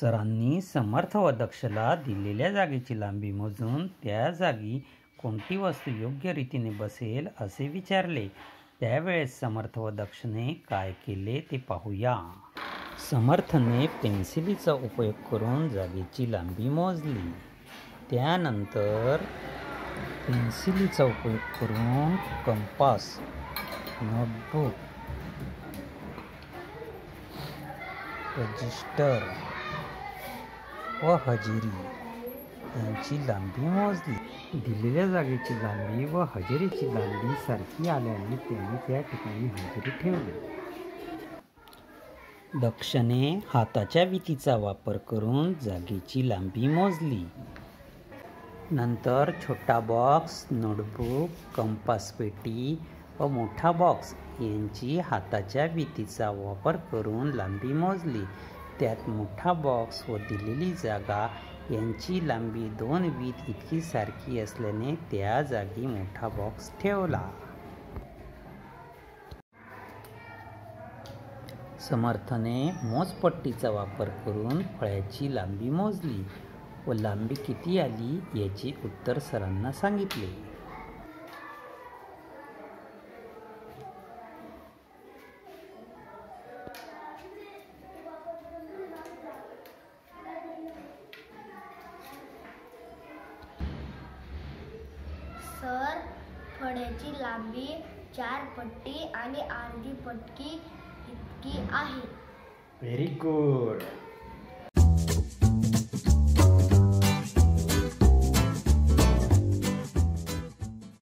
सरांनी समर्थ वादक्षला दिलेल्या जागेची लांबी मोजून त्या जागी कोणती वस्तू योग्य रीतीने बसेल असे विचारले। त्यावेळेस समर्थ वादक्षने काय केले ते पाहूया। समर्थने पेन्सिलीचा उपयोग करून जागेची लांबी मोजली। त्यानंतर पेन्सिलीचा उपयोग करून कंपास, नोटबुक, रजिस्टर व हजेरी यांची लांबी मोजली। दिलेल्या जागेची लांबी व हजेरीची लांबी सारखी आल्याने त्याने त्या ठिकाणी हजेरी ठेवली। दक्षने हाताच्या वितीचा वापर करून जागेची लांबी मोजली। नंतर छोटा बॉक्स, नोटबुक, कंपास पेटी व मोठा बॉक्स यांची हाताच्या वितीचा वापर करून लांबी मोजली। त्यात मोठा बॉक्स व दिलेली जागा यांची लांबी 2 वीत इतकी सारखी असल्याने त्या जागी मोठा बॉक्स ठेवला। समर्थने मोजपट्टीचा वापर करून फळ्याची लांबी मोजली व लांबी किती आली याची उत्तर सरांना सांगितले। सर, फळ्याची लांबी 4 पट्टी आणि अर्धी पट्टी इतकी आहे। Very good.